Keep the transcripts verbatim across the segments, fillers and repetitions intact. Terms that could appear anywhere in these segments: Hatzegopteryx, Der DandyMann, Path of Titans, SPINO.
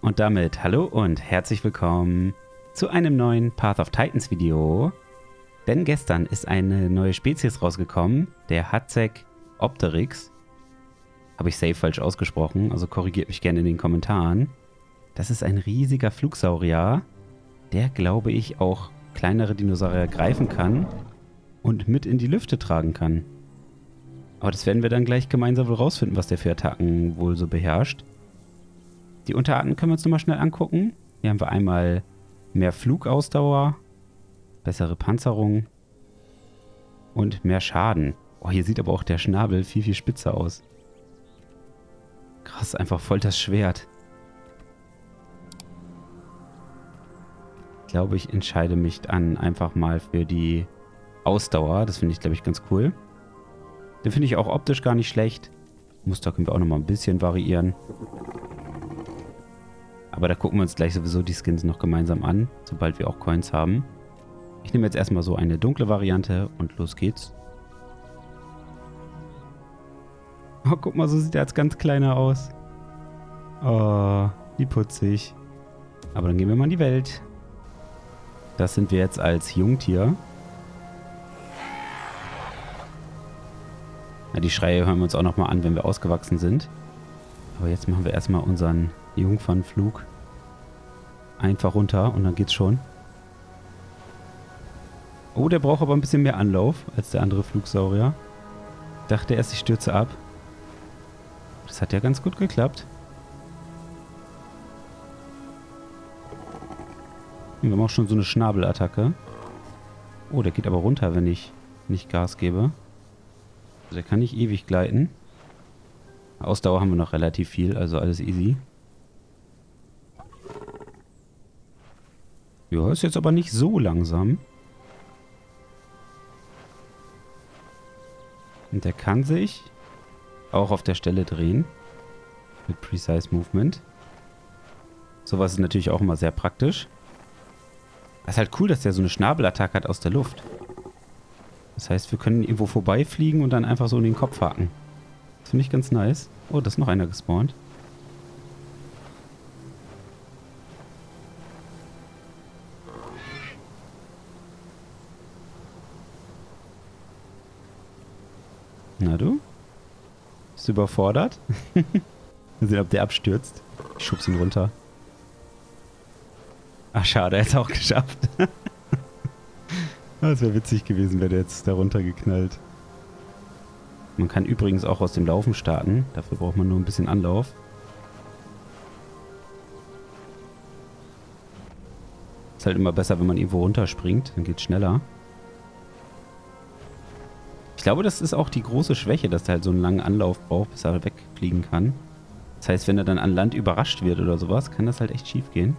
Und damit hallo und herzlich willkommen zu einem neuen Path of Titans Video. Denn gestern ist eine neue Spezies rausgekommen, der Hatzegopteryx. Habe ich safe falsch ausgesprochen, also korrigiert mich gerne in den Kommentaren. Das ist ein riesiger Flugsaurier, der, glaube ich, auch kleinere Dinosaurier greifen kann und mit in die Lüfte tragen kann. Aber das werden wir dann gleich gemeinsam wohl rausfinden, was der für Attacken wohl so beherrscht. Die Unterarten können wir uns nochmal schnell angucken. Hier haben wir einmal mehr Flugausdauer, bessere Panzerung und mehr Schaden. Oh, hier sieht aber auch der Schnabel viel, viel spitzer aus. Krass, einfach voll das Schwert. Ich glaube, ich entscheide mich dann einfach mal für die Ausdauer. Das finde ich, glaube ich, ganz cool. Den finde ich auch optisch gar nicht schlecht. Muster können wir auch nochmal ein bisschen variieren. Aber da gucken wir uns gleich sowieso die Skins noch gemeinsam an, sobald wir auch Coins haben. Ich nehme jetzt erstmal so eine dunkle Variante und los geht's. Oh, guck mal, so sieht er als ganz kleiner aus. Oh, wie putzig. Aber dann gehen wir mal in die Welt. Das sind wir jetzt als Jungtier. Ja, die Schreie hören wir uns auch nochmal an, wenn wir ausgewachsen sind. Aber jetzt machen wir erstmal unseren Jungfernflug. Einfach runter und dann geht's schon. Oh, der braucht aber ein bisschen mehr Anlauf als der andere Flugsaurier. Ich dachte erst, ich stürze ab. Das hat ja ganz gut geklappt. Wir haben auch schon so eine Schnabelattacke. Oh, der geht aber runter, wenn ich nicht Gas gebe. Also der kann nicht ewig gleiten. Ausdauer haben wir noch relativ viel, also alles easy. Ja, ist jetzt aber nicht so langsam. Und der kann sich auch auf der Stelle drehen. Mit Precise Movement. Sowas ist natürlich auch immer sehr praktisch. Das ist halt cool, dass der so eine Schnabelattacke hat aus der Luft. Das heißt, wir können irgendwo vorbeifliegen und dann einfach so in den Kopf haken. Das finde ich ganz nice. Oh, da ist noch einer gespawnt. Na du? Bist du überfordert? Mal sehen, ob der abstürzt. Ich schub's ihn runter. Ach, schade, er hat es auch geschafft. Das wäre witzig gewesen, wäre der jetzt da runtergeknallt. Man kann übrigens auch aus dem Laufen starten. Dafür braucht man nur ein bisschen Anlauf. Ist halt immer besser, wenn man irgendwo runterspringt. Dann geht's schneller. Ich glaube, das ist auch die große Schwäche, dass der halt so einen langen Anlauf braucht, bis er wegfliegen kann. Das heißt, wenn er dann an Land überrascht wird oder sowas, kann das halt echt schief gehen.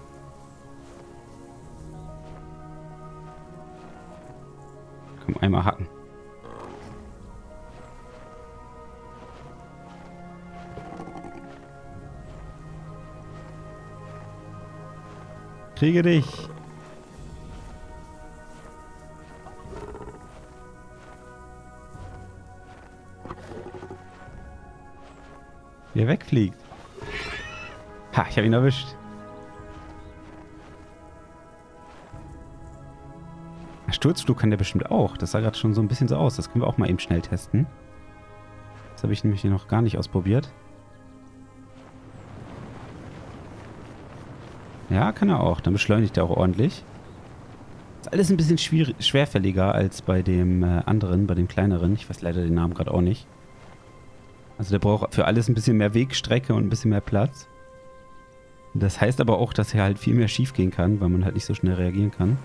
Einmal hacken. Kriege dich. Wie er wegfliegt. Ha, ich habe ihn erwischt. Sturzflug kann der bestimmt auch. Das sah gerade schon so ein bisschen so aus. Das können wir auch mal eben schnell testen. Das habe ich nämlich hier noch gar nicht ausprobiert. Ja, kann er auch. Dann beschleunigt er auch ordentlich. Ist alles ein bisschen schwer, schwerfälliger als bei dem äh, anderen, bei dem kleineren. Ich weiß leider den Namen gerade auch nicht. Also der braucht für alles ein bisschen mehr Wegstrecke und ein bisschen mehr Platz. Das heißt aber auch, dass er halt viel mehr schief gehen kann, weil man halt nicht so schnell reagieren kann.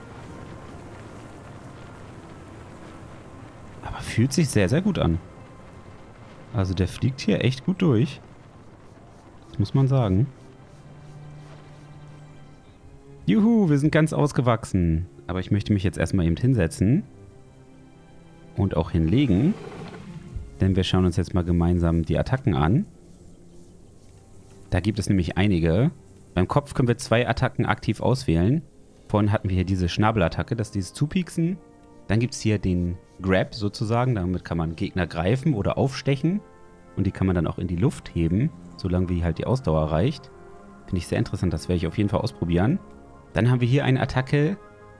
Fühlt sich sehr, sehr gut an. Also der fliegt hier echt gut durch. Das muss man sagen. Juhu, wir sind ganz ausgewachsen. Aber ich möchte mich jetzt erstmal eben hinsetzen. Und auch hinlegen. Denn wir schauen uns jetzt mal gemeinsam die Attacken an. Da gibt es nämlich einige. Beim Kopf können wir zwei Attacken aktiv auswählen. Vorhin hatten wir hier diese Schnabelattacke, das ist dieses Zupieksen. Dann gibt es hier den Grab sozusagen, damit kann man Gegner greifen oder aufstechen und die kann man dann auch in die Luft heben, solange wie halt die Ausdauer reicht. Finde ich sehr interessant, das werde ich auf jeden Fall ausprobieren. Dann haben wir hier eine Attacke,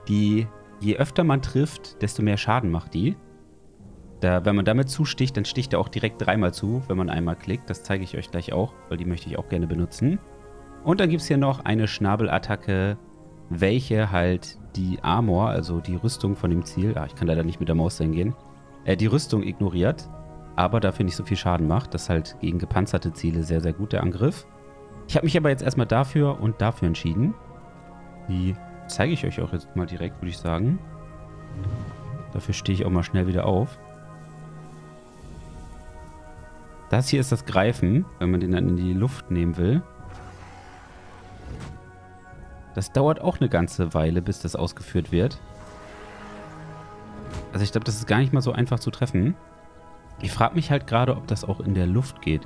die je öfter man trifft, desto mehr Schaden macht die. Da, wenn man damit zusticht, dann sticht er auch direkt dreimal zu, wenn man einmal klickt. Das zeige ich euch gleich auch, weil die möchte ich auch gerne benutzen. Und dann gibt es hier noch eine Schnabelattacke, welche halt die Armor, also die Rüstung von dem Ziel, ah, ich kann leider nicht mit der Maus hingehen, äh, die Rüstung ignoriert, aber dafür nicht so viel Schaden macht. Das ist halt gegen gepanzerte Ziele sehr, sehr gut, der Angriff. Ich habe mich aber jetzt erstmal dafür und dafür entschieden. Die zeige ich euch auch jetzt mal direkt, würde ich sagen. Dafür stehe ich auch mal schnell wieder auf. Das hier ist das Greifen, wenn man den dann in die Luft nehmen will. Das dauert auch eine ganze Weile, bis das ausgeführt wird. Also ich glaube, das ist gar nicht mal so einfach zu treffen. Ich frage mich halt gerade, ob das auch in der Luft geht.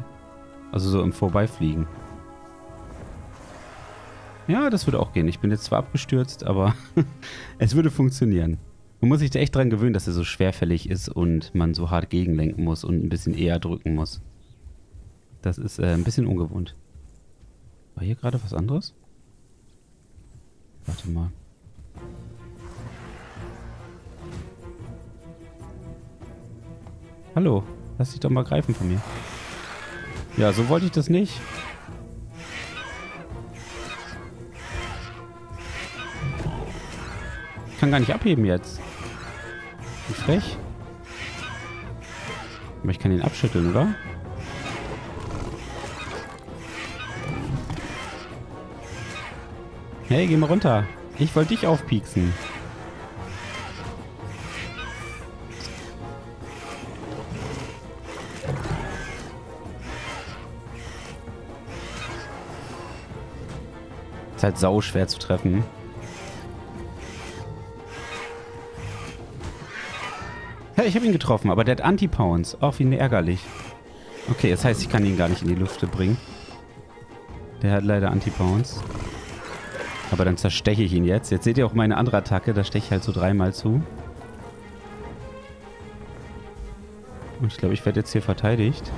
Also so im Vorbeifliegen. Ja, das würde auch gehen. Ich bin jetzt zwar abgestürzt, aber es würde funktionieren. Man muss sich da echt dran gewöhnen, dass er so schwerfällig ist und man so hart gegenlenken muss und ein bisschen eher drücken muss. Das ist äh, ein bisschen ungewohnt. War hier gerade was anderes? Warte mal. Hallo, lass dich doch mal greifen von mir. Ja, so wollte ich das nicht. Ich kann gar nicht abheben jetzt. Wie frech. Aber ich kann ihn abschütteln, oder? Hey, geh mal runter. Ich wollte dich aufpieksen. Ist halt sau schwer zu treffen. Hey, ich habe ihn getroffen, aber der hat Anti-Pounce. Auch wie ärgerlich. Okay, das heißt, ich kann ihn gar nicht in die Luft bringen. Der hat leider Anti-Pounce. Aber dann zersteche ich ihn jetzt. Jetzt seht ihr auch meine andere Attacke. Da steche ich halt so dreimal zu. Und ich glaube, ich werde jetzt hier verteidigt.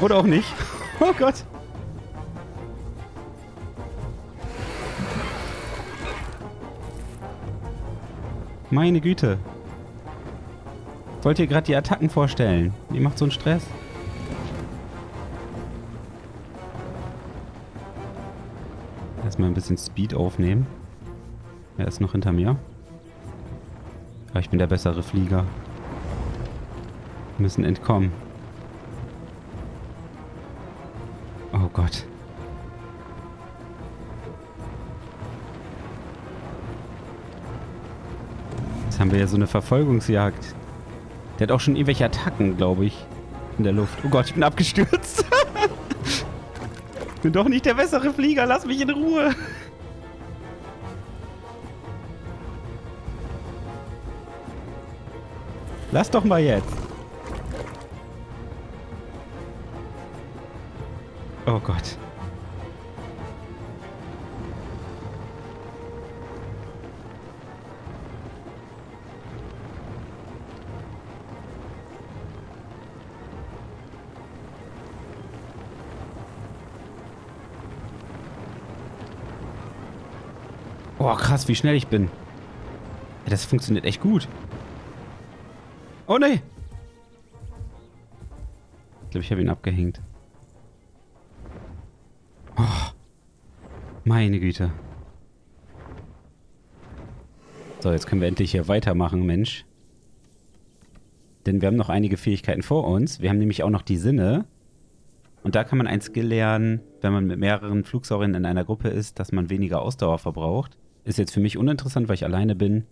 Oder auch nicht. Oh Gott. Meine Güte. Wollt ihr gerade die Attacken vorstellen? Ihr macht so einen Stress. Mal ein bisschen Speed aufnehmen. Er ist noch hinter mir. Aber ich bin der bessere Flieger. Wir müssen entkommen. Oh Gott. Jetzt haben wir ja so eine Verfolgungsjagd. Der hat auch schon irgendwelche Attacken, glaube ich, in der Luft. Oh Gott, ich bin abgestürzt. Ich bin doch nicht der bessere Flieger, lass mich in Ruhe. Lass doch mal jetzt. Oh Gott. Oh, krass, wie schnell ich bin. Das funktioniert echt gut. Oh, nee. Ich glaube, ich habe ihn abgehängt. Oh, meine Güte. So, jetzt können wir endlich hier weitermachen, Mensch. Denn wir haben noch einige Fähigkeiten vor uns. Wir haben nämlich auch noch die Sinne. Und da kann man ein Skill lernen, wenn man mit mehreren Flugsauriern in einer Gruppe ist, dass man weniger Ausdauer verbraucht. Ist jetzt für mich uninteressant, weil ich alleine bin.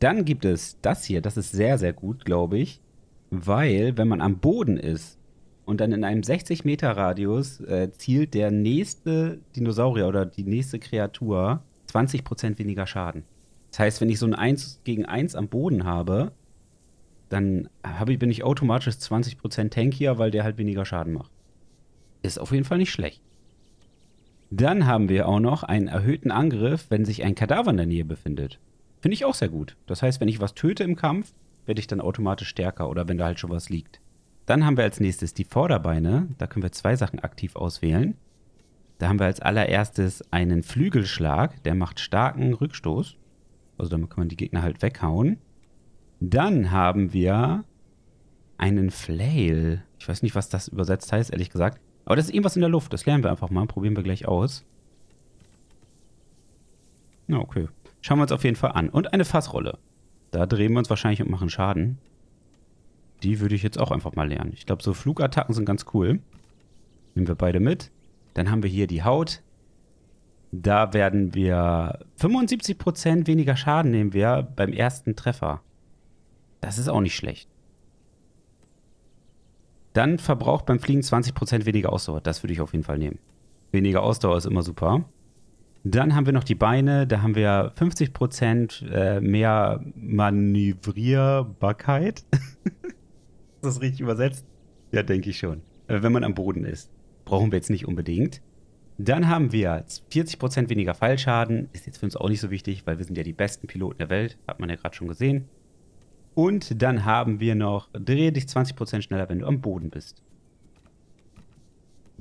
Dann gibt es das hier. Das ist sehr, sehr gut, glaube ich. Weil, wenn man am Boden ist und dann in einem sechzig Meter Radius äh, zielt der nächste Dinosaurier oder die nächste Kreatur zwanzig Prozent weniger Schaden. Das heißt, wenn ich so ein eins gegen eins am Boden habe, dann hab ich, bin ich automatisch zwanzig Prozent tankier, weil der halt weniger Schaden macht. Ist auf jeden Fall nicht schlecht. Dann haben wir auch noch einen erhöhten Angriff, wenn sich ein Kadaver in der Nähe befindet. Finde ich auch sehr gut. Das heißt, wenn ich was töte im Kampf, werde ich dann automatisch stärker oder wenn da halt schon was liegt. Dann haben wir als nächstes die Vorderbeine. Da können wir zwei Sachen aktiv auswählen. Da haben wir als allererstes einen Flügelschlag. Der macht starken Rückstoß. Also damit kann man die Gegner halt weghauen. Dann haben wir einen Flail. Ich weiß nicht, was das übersetzt heißt, ehrlich gesagt. Aber das ist irgendwas in der Luft. Das lernen wir einfach mal. Probieren wir gleich aus. Na, okay. Schauen wir uns auf jeden Fall an. Und eine Fassrolle. Da drehen wir uns wahrscheinlich und machen Schaden. Die würde ich jetzt auch einfach mal lernen. Ich glaube, so Flugattacken sind ganz cool. Nehmen wir beide mit. Dann haben wir hier die Haut. Da werden wir fünfundsiebzig Prozent weniger Schaden nehmen wir beim ersten Treffer. Das ist auch nicht schlecht. Dann verbraucht beim Fliegen zwanzig Prozent weniger Ausdauer. Das würde ich auf jeden Fall nehmen. Weniger Ausdauer ist immer super. Dann haben wir noch die Beine. Da haben wir fünfzig Prozent mehr Manövrierbarkeit. Ist das richtig übersetzt? Ja, denke ich schon. Wenn man am Boden ist. Brauchen wir jetzt nicht unbedingt. Dann haben wir vierzig Prozent weniger Fallschaden. Ist jetzt für uns auch nicht so wichtig, weil wir sind ja die besten Piloten der Welt. Hat man ja gerade schon gesehen. Und dann haben wir noch, dreh dich zwanzig Prozent schneller, wenn du am Boden bist.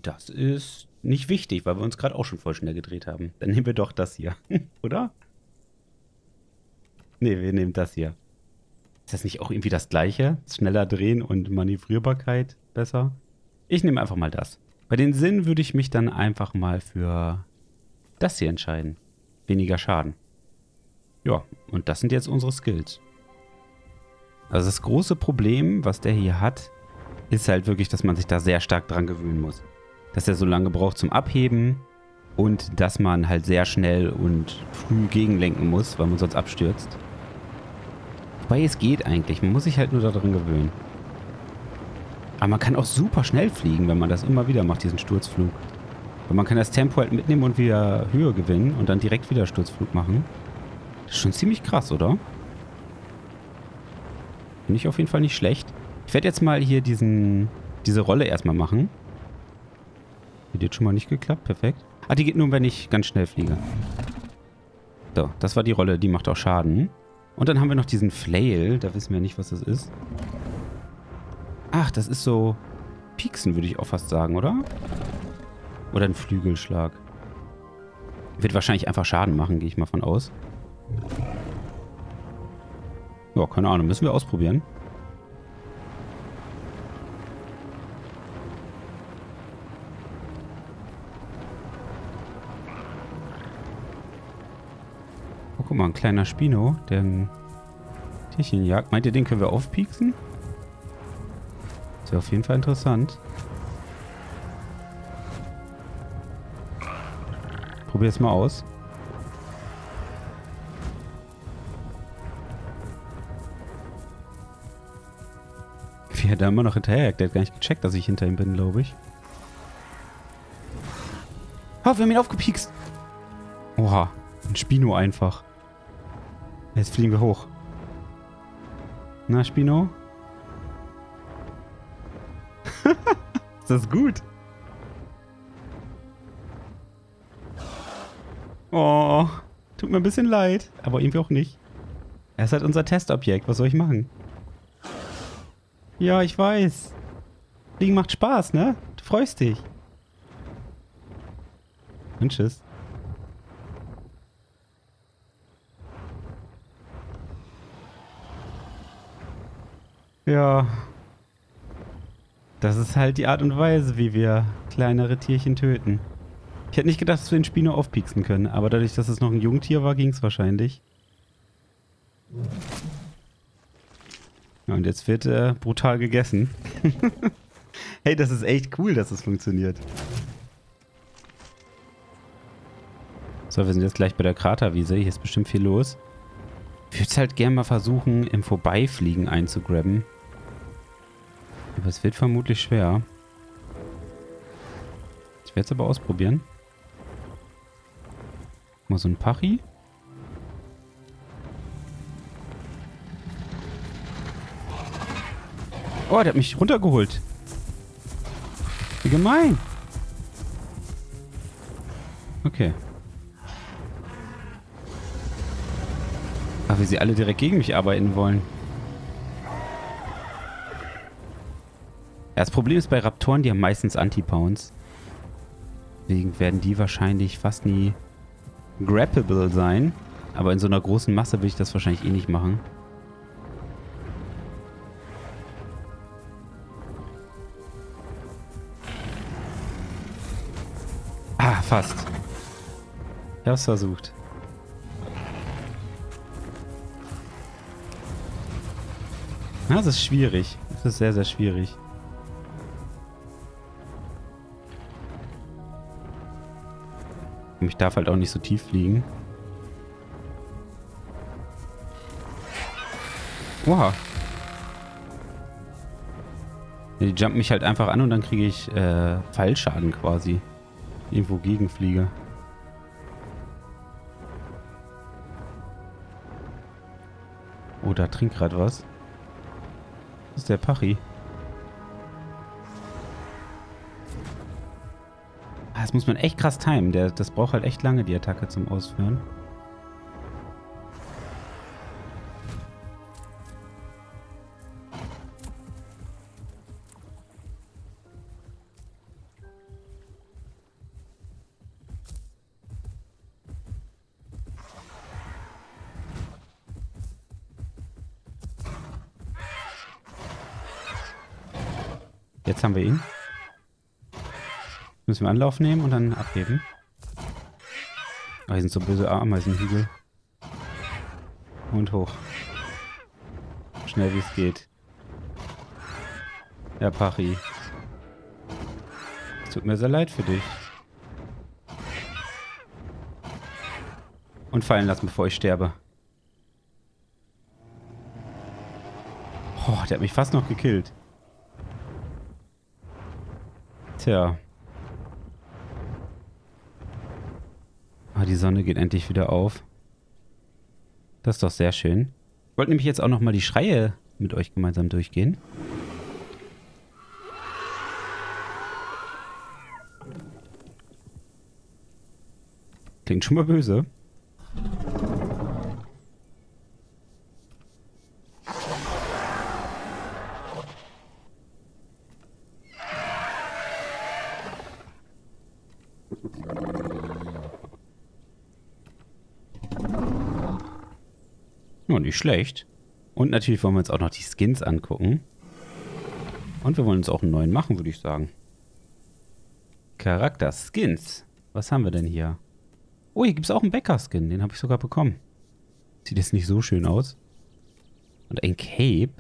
Das ist nicht wichtig, weil wir uns gerade auch schon voll schnell gedreht haben. Dann nehmen wir doch das hier, oder? Ne, wir nehmen das hier. Ist das nicht auch irgendwie das Gleiche? Schneller drehen und Manövrierbarkeit besser? Ich nehme einfach mal das. Bei den Sinnen würde ich mich dann einfach mal für das hier entscheiden. Weniger Schaden. Ja, und das sind jetzt unsere Skills. Also das große Problem, was der hier hat, ist halt wirklich, dass man sich da sehr stark dran gewöhnen muss. Dass er so lange braucht zum Abheben und dass man halt sehr schnell und früh gegenlenken muss, weil man sonst abstürzt. Wobei es geht eigentlich, man muss sich halt nur daran gewöhnen. Aber man kann auch super schnell fliegen, wenn man das immer wieder macht, diesen Sturzflug. Weil man kann das Tempo halt mitnehmen und wieder Höhe gewinnen und dann direkt wieder Sturzflug machen. Das ist schon ziemlich krass, oder? Finde ich auf jeden Fall nicht schlecht. Ich werde jetzt mal hier diesen, diese Rolle erstmal machen. Hat jetzt schon mal nicht geklappt, perfekt. Ah, die geht nur, wenn ich ganz schnell fliege. So, das war die Rolle, die macht auch Schaden. Und dann haben wir noch diesen Flail, da wissen wir nicht, was das ist. Ach, das ist so Pieksen, würde ich auch fast sagen, oder? Oder ein Flügelschlag. Wird wahrscheinlich einfach Schaden machen, gehe ich mal von aus. Ja, keine Ahnung, müssen wir ausprobieren. Oh, guck mal, ein kleiner Spino, der ein Tierchen jagt. Meint ihr, den können wir aufpieksen? Das wäre auf jeden Fall interessant. Probier es mal aus. Wie er da immer noch hinterherjagt. Der hat gar nicht gecheckt, dass ich hinter ihm bin, glaube ich. Oh, wir haben ihn aufgepiekst. Oha, ein Spino einfach. Jetzt fliegen wir hoch. Na, Spino? Ist das gut? Oh, tut mir ein bisschen leid, aber irgendwie auch nicht. Er ist halt unser Testobjekt, was soll ich machen? Ja, ich weiß. Fliegen macht Spaß, ne? Du freust dich. Und tschüss. Ja. Das ist halt die Art und Weise, wie wir kleinere Tierchen töten. Ich hätte nicht gedacht, dass wir den Spino aufpieksen können, aber dadurch, dass es noch ein Jungtier war, ging es wahrscheinlich. Ja, und jetzt wird äh, brutal gegessen. Hey, das ist echt cool, dass es funktioniert. So, wir sind jetzt gleich bei der Kraterwiese. Hier ist bestimmt viel los. Ich würde es halt gerne mal versuchen, im Vorbeifliegen einzugrabben. Aber es wird vermutlich schwer. Ich werde es aber ausprobieren. Mal so ein Pachi. Oh, der hat mich runtergeholt. Wie gemein. Okay. Ach, wie sie alle direkt gegen mich arbeiten wollen. Ja, das Problem ist bei Raptoren, die haben meistens Anti-Pounds. Deswegen werden die wahrscheinlich fast nie grappable sein. Aber in so einer großen Masse will ich das wahrscheinlich eh nicht machen. Ah, fast. Ich hab's versucht. Das ist schwierig. Das ist sehr, sehr schwierig. Und ich darf halt auch nicht so tief fliegen. Wow. Die jumpen mich halt einfach an und dann kriege ich äh, Fallschaden quasi. Irgendwo gegenfliege. Oh, da trinkt gerade was. Das ist der Pachi. Das muss man echt krass timen. Der, das braucht halt echt lange, die Attacke zum Ausführen. Jetzt haben wir ihn. Müssen wir Anlauf nehmen und dann abheben. Ah, hier sind so böse Ameisenhügel. Und hoch. Schnell wie es geht. Ja, Pachi. Es tut mir sehr leid für dich. Und fallen lassen, bevor ich sterbe. Oh, der hat mich fast noch gekillt. Tja. Ah, die Sonne geht endlich wieder auf. Das ist doch sehr schön. Ich wollte nämlich jetzt auch nochmal die Schreie mit euch gemeinsam durchgehen. Klingt schon mal böse. Nicht schlecht. Und natürlich wollen wir uns auch noch die Skins angucken. Und wir wollen uns auch einen neuen machen, würde ich sagen. Charakter Skins. Was haben wir denn hier? Oh, hier gibt es auch einen Bäcker-Skin. Den habe ich sogar bekommen. Sieht jetzt nicht so schön aus. Und ein Cape.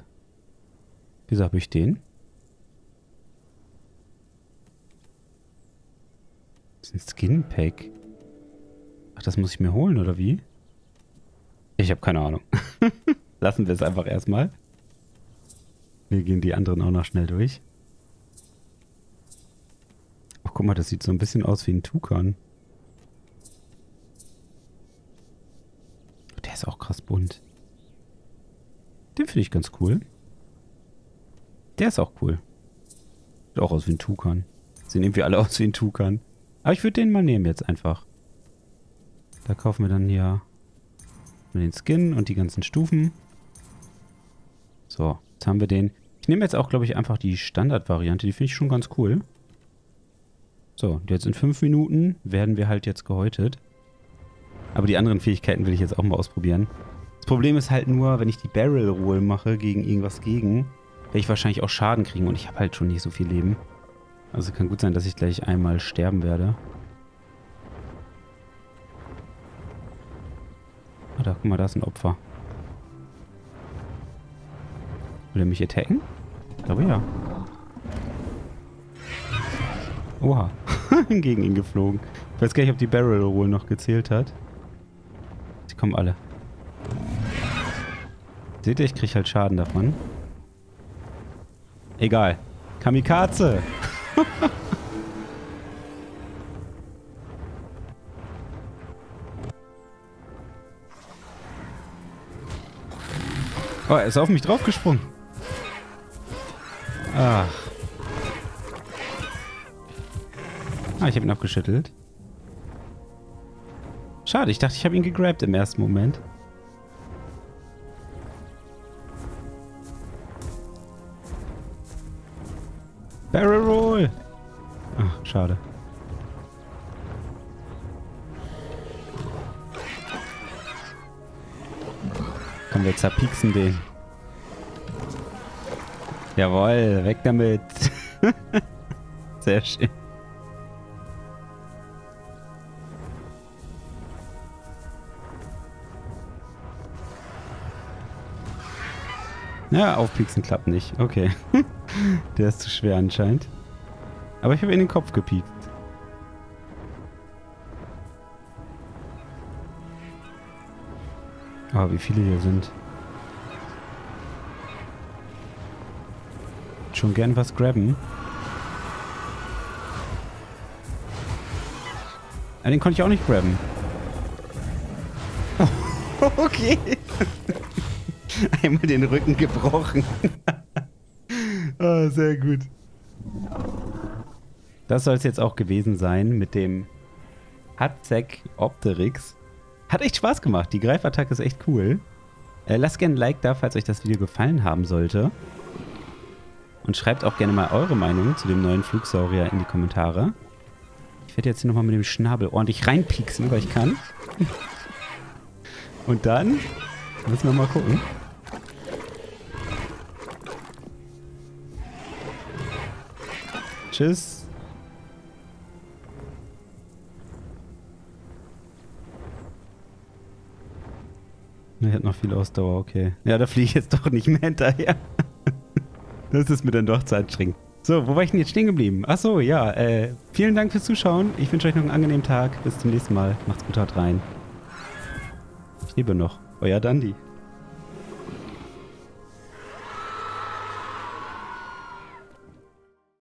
Wieso habe ich den? Das ist ein Skin-Pack. Ach, das muss ich mir holen, oder wie? Ich habe keine Ahnung. Lassen wir es einfach erstmal. Wir gehen die anderen auch noch schnell durch. Ach, guck mal, das sieht so ein bisschen aus wie ein Tukan. Der ist auch krass bunt. Den finde ich ganz cool. Der ist auch cool. Sieht auch aus wie ein Tukan. Sehen irgendwie alle aus wie ein Tukan. Aber ich würde den mal nehmen jetzt einfach. Da kaufen wir dann hier den Skin und die ganzen Stufen. So, jetzt haben wir den. Ich nehme jetzt auch, glaube ich, einfach die Standardvariante. Die finde ich schon ganz cool. So, jetzt in fünf Minuten werden wir halt jetzt gehäutet. Aber die anderen Fähigkeiten will ich jetzt auch mal ausprobieren. Das Problem ist halt nur, wenn ich die Barrel Roll mache gegen irgendwas gegen, werde ich wahrscheinlich auch Schaden kriegen und ich habe halt schon nicht so viel Leben. Also kann gut sein, dass ich gleich einmal sterben werde. Da, guck mal, da ist ein Opfer. Will er mich attacken? Ich glaube ja. Oha. Gegen ihn geflogen. Ich weiß gar nicht, ob die Barrel Roll noch gezählt hat. Die kommen alle. Seht ihr, ich krieg halt Schaden davon. Egal. Kamikaze! Oh, er ist auf mich draufgesprungen. Ach. Ah, ich habe ihn abgeschüttelt. Schade, ich dachte, ich habe ihn gegrabt im ersten Moment. Barrel Roll! Ach, schade. Komm, wir zerpieksen den. Jawohl, weg damit. Sehr schön. Ja, aufpieksen klappt nicht. Okay. Der ist zu schwer anscheinend. Aber ich habe in den Kopf gepiekt. Ah, wie viele hier sind. Schon gern was grabben. Ah, den konnte ich auch nicht grabben. Oh, okay. Einmal den Rücken gebrochen. Oh, sehr gut. Das soll es jetzt auch gewesen sein mit dem Hatzegopteryx. Hat echt Spaß gemacht. Die Greifattacke ist echt cool. Äh, lasst gerne ein Like da, falls euch das Video gefallen haben sollte. Und schreibt auch gerne mal eure Meinung zu dem neuen Flugsaurier in die Kommentare. Ich werde jetzt hier nochmal mit dem Schnabel ordentlich reinpieksen, weil ich kann. Und dann müssen wir mal gucken. Tschüss. Ich habe noch viel Ausdauer, okay. Ja, da fliege ich jetzt doch nicht mehr hinterher. Das ist mir dann doch zu anstrengend. So, wo war ich denn jetzt stehen geblieben? Achso, ja. Äh, vielen Dank fürs Zuschauen. Ich wünsche euch noch einen angenehmen Tag. Bis zum nächsten Mal. Macht's gut, haut rein. Ich lebe noch. Euer Dandy.